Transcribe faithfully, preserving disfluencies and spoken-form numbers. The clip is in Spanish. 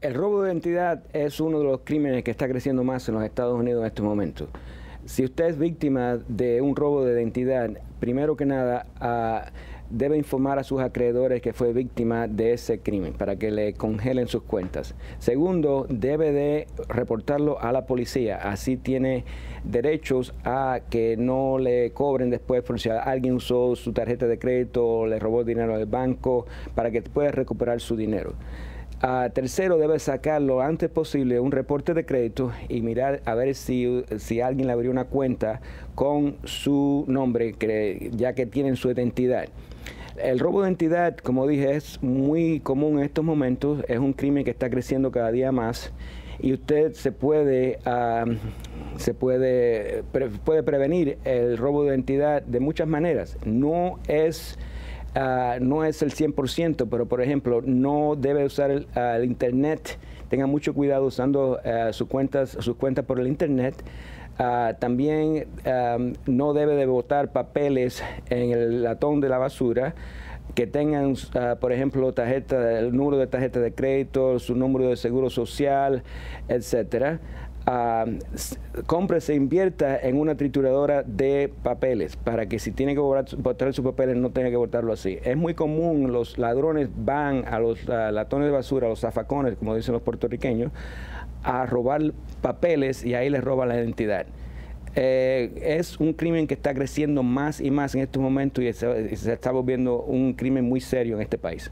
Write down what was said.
El robo de identidad es uno de los crímenes que está creciendo más en los Estados Unidos en estos momentos. Si usted es víctima de un robo de identidad, primero que nada, uh, debe informar a sus acreedores que fue víctima de ese crimen para que le congelen sus cuentas. Segundo, debe de reportarlo a la policía. Así tiene derechos a que no le cobren después por si alguien usó su tarjeta de crédito o le robó dinero del banco, para que pueda recuperar su dinero. Uh, tercero, debe sacar lo antes posible un reporte de crédito y mirar a ver si, si alguien le abrió una cuenta con su nombre, que, ya que tienen su identidad. El robo de identidad, como dije, es muy común en estos momentos. Es un crimen que está creciendo cada día más y usted se puede, uh, se puede, pre, puede prevenir el robo de identidad de muchas maneras. No es... Uh, no es el cien por ciento, pero por ejemplo, no debe usar el, uh, el internet. Tenga mucho cuidado usando uh, sus cuentas, sus cuentas por el internet. Uh, también um, no debe de botar papeles en el latón de la basura que tengan, uh, por ejemplo, tarjeta, el número de tarjeta de crédito, su número de seguro social, etcétera. Uh, compre, se invierta en una trituradora de papeles para que si tiene que botar, botar sus papeles no tenga que botarlo así. Es muy común, los ladrones van a los uh, latones de basura, a los zafacones, como dicen los puertorriqueños, a robar papeles y ahí les roban la identidad. Eh, es un crimen que está creciendo más y más en estos momentos y se, se está volviendo un crimen muy serio en este país.